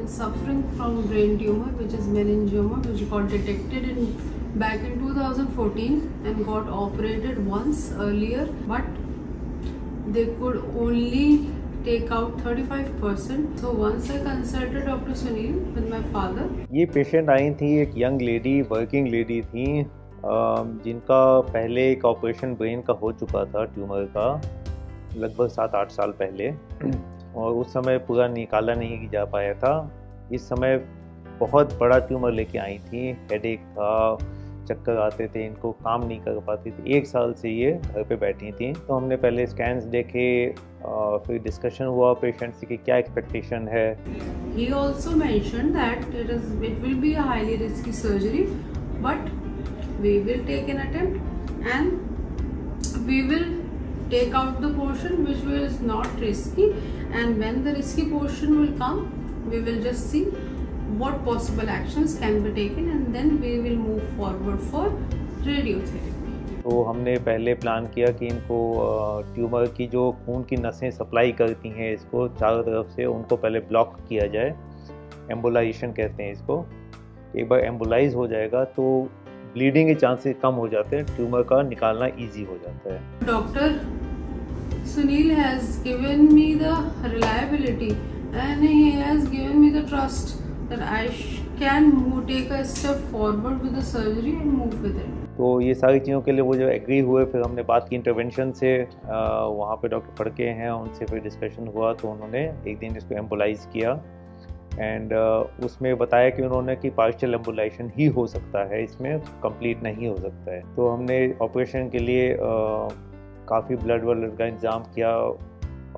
been suffering from brain tumor, which is meningioma, which got detected back in 2014 and got operated once earlier, but they could only take out 35%. So once I consulted Dr. Sunil with my father. ये patient आई थी, एक young lady, working lady थी, जिनका पहले एक operation brain का हो चुका था ट्यूमर का, लगभग 7-8 साल पहले, और उस समय पूरा निकाला नहीं जा पाया था। इस समय बहुत बड़ा ट्यूमर लेके आई थी, हेडेक था, चक्कर आते थे, इनको काम नहीं कर पाती थी। एक साल से ये घर पे बैठी थी। तो हमने पहले स्कैन्स देखे, फिर डिस्कशन हुआ पेशेंट से कि क्या एक्सपेक्टेशन है। He also mentioned that it will be a highly risky surgery, but we will take an attempt and we will take out the portion which is not risky, and when the risky portion will come, we will just see what possible actions can be taken and then we will move forward for radiotherapy. तो हमने पहले plan किया कि इनको tumour की जो खून की नसें सप्लाई करती हैं इसको चारों तरफ से, उनको पहले ब्लॉक किया जाए, एम्बोलाइजेशन कहते हैं इसको। एक बार एम्बोलाइज हो जाएगा तो ब्लीडिंग के चांसेस कम हो जाते हैं, ट्यूमर का निकालना इजी हो जाता है। Doctor Sunil has given me the reliability and he has given me the trust that I can take a step forward with the surgery and move with it. तो ये सारी चीज़ों के लिए वो जो एग्री हुए, फिर हमने बात की इंटरवेंशन से, वहाँ पे डॉक्टर फड़के हैं, उनसे फिर डिस्कशन हुआ। तो उन्होंने एक दिन इसको एम्बोलाइज किया एंड उसमें बताया कि उन्होंने कि पार्शियल एम्बोलाइजेशन ही हो सकता है, इसमें कंप्लीट नहीं हो सकता है। तो हमने ऑपरेशन के लिए काफ़ी ब्लड वगैरह का इंतज़ाम किया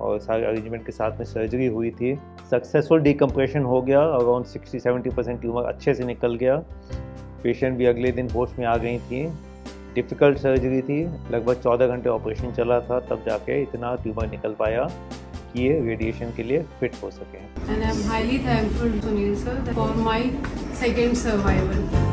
और सारे अरेंजमेंट के साथ में सर्जरी हुई थी। सक्सेसफुल डिकम्प्रेशन हो गया, अराउंड 60-70% ट्यूमर अच्छे से निकल गया। पेशेंट भी अगले दिन होश में आ गई थी। डिफ़िकल्ट सर्जरी थी, लगभग 14 घंटे ऑपरेशन चला था, तब जाके इतना ट्यूमर निकल पाया कि ये रेडिएशन के लिए फिट हो सके।